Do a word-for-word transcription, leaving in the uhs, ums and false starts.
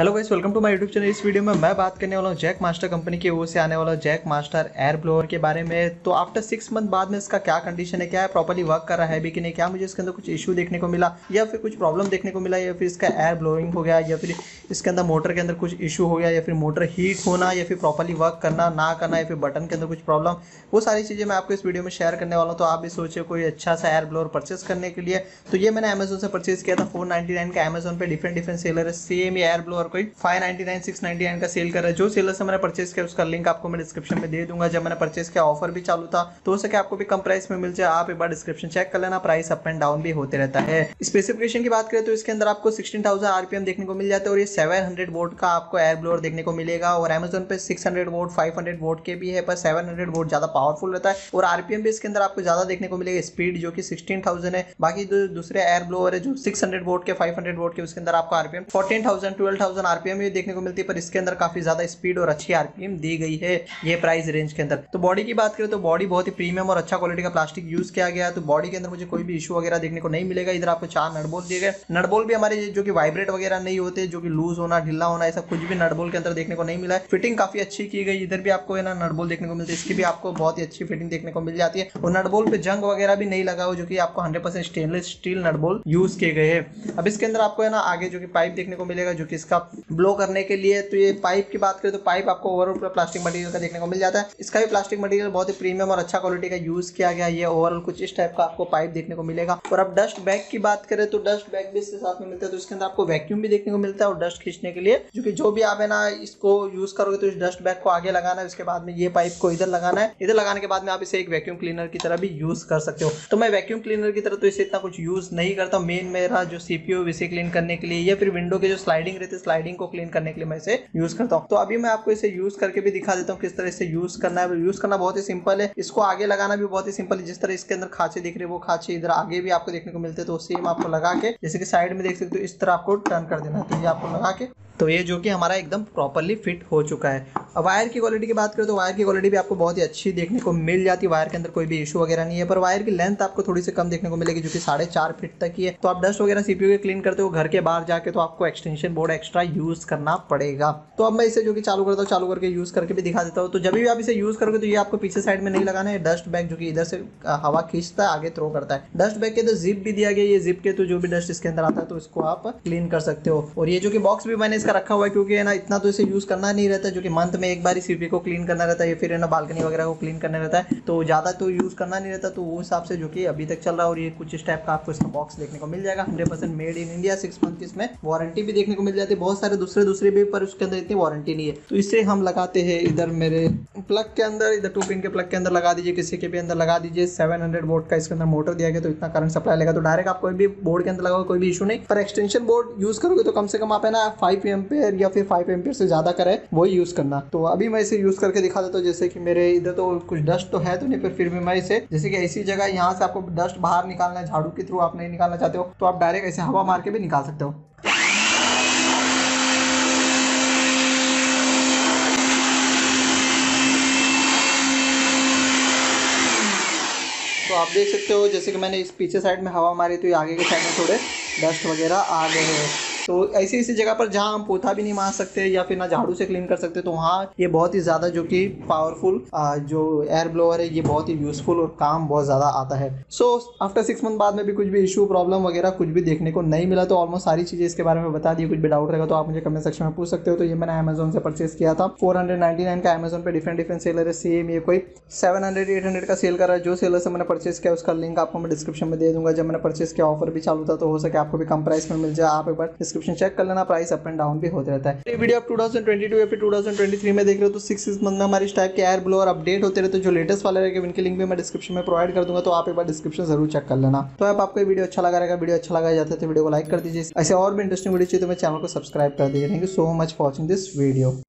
Hello guys, welcome to my YouTube channel. इस video में मैं बात करने वाला हूँ जैक मास्टर कंपनी की ओर से आने वाला जैक मास्टर एयर ब्लोअर के बारे में। तो आफ्टर सिक्स मंथ बाद में इसका क्या कंडीशन है, क्या है, प्रॉपर्ली वर्क कर रहा है भी कि नहीं, क्या मुझे इसके अंदर कुछ इशू देखने को मिला या फिर कुछ प्रॉब्लम देखने को मिला या फिर इसका एयर ब्लोइंग हो गया या फिर इसके अंदर मोटर के अंदर कुछ इशू हो गया या फिर मोटर हीट होना या फिर प्रॉपर्ली वर्क करना ना करना या फिर बटन के अंदर कुछ प्रॉब्लम, वो सारी चीज़ें मैं आपको इस वीडियो में शेयर करने वाला हूँ। तो आप भी सोचे कोई अच्छा सा एयर ब्लोअर परचेस करने के लिए। तो ये मैंने अमेजोन से परचेस किया था फोर नाइन्टी नाइन का। अमेजोन पर डिफरेंट डिफरेंट सेलर है, सेम एयर ब्लोअर कोई five ninety nine, six ninety nine का सेल कर रहा है। जो सेलर से मैंने परचेस किया उसका लिंक आपको मैं डिस्क्रिप्शन में दे दूंगा। जब मैंने परचेस किया ऑफर भी चालू था, तो हो सके आपको भी कम प्राइस में मिल जाए। आप एक बार डिस्क्रिप्शन चेक कर लेना, प्राइस अप एंड डाउन भी होते रहता है। स्पेसिफिकेशन की बात करें तो इसके अंदर आपको सिक्सटीन थाउज़ेंड आरपीएम देखने को मिल जाता है और ये सेवन हंड्रेड वोल्ट का आपको एयर ब्लोअर देखने को मिलेगा। और अमेजोन पे six hundred volt, five hundred volt के भी है, पर सेवन हंड्रेड वोल्ट ज्यादा पावरफुल रहता है और आरपीएम भी इसके अंदर आपको ज्यादा देखने को मिलेगा। स्पीड जो कि सिक्सटीन थाउज़ेंड है। बाकी जो दूसरे एयर ब्लोअर है जो सिक्स हंड्रेड वोल्ट के, फाइव हंड्रेड वोल्ट के, उसके अंदर आपको RPM fourteen thousand, twelve thousand RPM भी देखने को मिलती है, पर इसके अंदर काफी ज्यादा स्पीड और अच्छी आरपीएम दी गई है ये प्राइस रेंज के अंदर। तो बॉडी की बात करें तो बॉडी बहुत ही प्रीमियम और अच्छा क्वालिटी का प्लास्टिक यूज किया गया है, तो बॉडी के अंदर मुझे कोई भी इशू वगैरह देखने को नहीं मिलेगा। इधर आपको चार नटबोल्ट दिए गए, नटबोल्ट भी हमारे जो कि वाइब्रेट वगैरह नहीं होते, जो कि लूज होना, ढीला होना, ऐसा कुछ भी नटबोल्ट के अंदर देखने को नहीं मिला है। फिटिंग काफी अच्छी की गई। इधर भी आपको है ना नटबोल्ट देखने को मिलती है, इसकी भी आपको बहुत ही अच्छी फिटिंग देखने को मिल जाती है और नटबोल्ट पे जंग वगैरह भी नहीं लगा हुआ, जो कि आपको hundred percent stainless steel nut bolt use किए गए हैं। अब इसके अंदर आपको है ना आगे जो कि पाइप देखने को मिलेगा जो कि इसका ब्लो करने के लिए। तो ये पाइप की बात करें तो पाइप आपको ओवरऑल पूरा प्लास्टिक मटेरियल का देखने को मिल जाता है। इसका भी प्लास्टिक मटेरियल बहुत ही प्रीमियम और अच्छा क्वालिटी का यूज किया गया। ये ओवरऑल कुछ इस टाइप का आपको पाइप देखने को मिलेगा। और अब डस्ट बैग की बात करें तो डस्ट बैग भी इसके साथ में मिलता है, तो इसके अंदर आपको वैक्यूम भी देखने को मिलता है और डस्ट खींचने के लिए, जो कि जो भी आप है ना इसको यूज करोगे तो इस डस्ट बैग को आगे लगाना है, उसके बाद में ये पाइप को इधर लगाना है, इधर लगाने के बाद में आप इसे एक वैक्यूम क्लीनर की तरह भी यूज कर सकते हो। तो मैं वैक्यूम क्लीनर की तरह तो इसे इतना कुछ यूज नहीं करता। मेन मेरा जो सीपीयू इसे क्लीन करने के लिए या फिर विंडो के जो स्लाइडिंग रहते हैं स्लाइडिंग को क्लीन करने के लिए मैं इसे यूज करता हूँ। तो अभी मैं आपको इसे यूज करके भी दिखा देता हूँ किस तरह इसे यूज करना है। यूज करना बहुत ही सिंपल है, इसको आगे लगाना भी बहुत ही सिंपल है। जिस तरह इसके अंदर खांचे दिख रहे हैं वो खांचे इधर आगे भी आपको देखने को मिलते हैं, तो सेम आपको लगा के जैसे कि साइड में देख सकते हो इस तरह आपको टर्न कर देना है, तो ये आपको लगा के, तो ये जो कि हमारा एकदम प्रॉपरली फिट हो चुका है। अब वायर की क्वालिटी की बात करें तो वायर की क्वालिटी भी आपको बहुत ही अच्छी देखने को मिल जाती है। वायर के अंदर कोई भी इशू वगैरह नहीं है, पर वायर की लेंथ आपको थोड़ी सी कम देखने को मिलेगी जो कि साढ़े चार फीट तक की है। तो आप डस्ट वगैरह सीपीयू के क्लीन करते हो घर के बाहर जाके, तो आपको एक्सटेंशन बोर्ड एक्स्ट्रा यूज करना पड़ेगा। तो अब मैं इसे जो कि चालू करता हूँ, चालू करके यूज करके भी दिखा देता हूँ। तो जब भी आप इसे यूज करोगे तो ये आपको पीछे साइड में नहीं लगाना है। डस्ट बैग जो कि इधर से हवा खींचता है, आगे थ्रो करता है। डस्ट बैग के तो जिप भी दिया गया, ये जिप के तो जो भी डस्ट इसके अंदर आता है तो इसको आप क्लीन कर सकते हो। और ये जो कि बॉक्स भी मैंने रखा हुआ है क्योंकि है ना इतना तो इसे यूज करना नहीं रहता, जो कि मंथ में एक बार ही सीपीयू को क्लीन करना रहता है या फिर है ना बालकनी वगैरह को क्लीन करना रहता है, तो ज्यादा तो यूज करना नहीं रहता। तो वो हिसाब से जो कि अभी तक चल रहा है। और ये कुछ इस टाइप का आपको इसका बॉक्स देखने को मिल जाएगा, hundred percent made in India. Six month की इसमें वारंटी भी देखने को मिल जाती है। बहुत सारे दूसरे दूसरे भी, पर उसके अंदर इतनी वारंटी नहीं है। तो इसे हम लगाते हैं इधर मेरे प्लग के अंदर, इधर टू पिन के प्लग के अंदर लगा दीजिए, किसी के भी अंदर लगा दीजिए। सेवन हंड्रेड वोल्ट का इसके अंदर मोटर दिया गया, तो इतना करंट सप्लाई लेगा। तो डायरेक्ट आप कोई भी बोर्ड के अंदर लगाओ कोई भी इशू नहीं, पर एक्सटेंशन बोर्ड यूज करोगे तो कम से कम आप है ना फाइव एम्पेयर या फिर फाइव एम्पेयर से ज्यादा करे वही यूज करना। तो अभी मैं इसे यूज करके दिखा देता हूँ। जैसे कि मेरे इधर तो कुछ डस्ट तो है तो नहीं, पर फिर भी मैं इसे जैसे कि ऐसी जगह यहाँ से आपको डस्ट बाहर निकालना है, झाड़ू के थ्रू आप नहीं निकालना चाहते हो तो आप डायरेक्ट ऐसे हवा मार के भी निकाल सकते हो। तो आप देख सकते हो जैसे कि मैंने इस पीछे साइड में हवा मारी तो ये आगे के साइड में थोड़े डस्ट वगैरह आ गए हैं। तो ऐसी ऐसी जगह पर जहाँ हम पोथा भी नहीं मार सकते या फिर ना झाड़ू से क्लीन कर सकते, तो वहाँ ये बहुत ही ज़्यादा जो कि पावरफुल जो एयर ब्लोअर है ये बहुत ही यूज़फुल और काम बहुत ज़्यादा आता है। सो आफ्टर सिक्स मंथ बाद में भी कुछ भी इशू प्रॉब्लम वगैरह कुछ भी देखने को नहीं मिला। तो ऑलमोस्ट सारी चीज़ें इसके बारे में बता दी। कुछ भी डाउट रहेगा तो आप मुझे कमेंट सेक्शन में पूछ सकते हो। तो ये मैंने अमेजोन से परचेस किया था फोर हंड्रेड नाइन्टी नाइन का। अमेजोन पर डिफरेंट डिफरेंट सेलर है, सेम ये कोई सेवन हंड्रेड एट हंड्रेड का सेल कर रहा है। जो सेलर से मैंने परचेस किया उसका लिंक आपको मैं डिस्क्रिप्शन में दे दूंगा। जब मैंने परचेस किया ऑफर भी चालू था, तो हो सके आपको भी कम प्राइस में मिल जाए। आप एक बार डिस्क्रिप्शन चेक कर लेना, प्राइस अप एंड डाउन भी होते रहता है। ये वीडियो आप टू थाउज़ेंड ट्वेंटी टू या फिर टू थाउज़ेंड ट्वेंटी थ्री में देख रहे हो, तो सिक्स मंथ में हमारे इस टाइप के एयर ब्लोअर अपडेट होते रहते हैं। जो लेटेस्ट वाले रहेंगे उनके लिंक भी मैं डिस्क्रिप्शन में प्रोवाइड कर दूंगा, तो आप एक बार डिस्क्रिप्शन जरूर चेक कर लेना। तो आप आपको वीडियो अच्छा लगा रहेगा, वीडियो अच्छा लगा जाता है तो वीडियो को लाइक कर दीजिए। ऐसे और भी इंटरेस्टिंग वीडियो चाहिए तो मेरे चैनल को सब्सक्राइब कर दीजिए। Thank you so much for watching this video.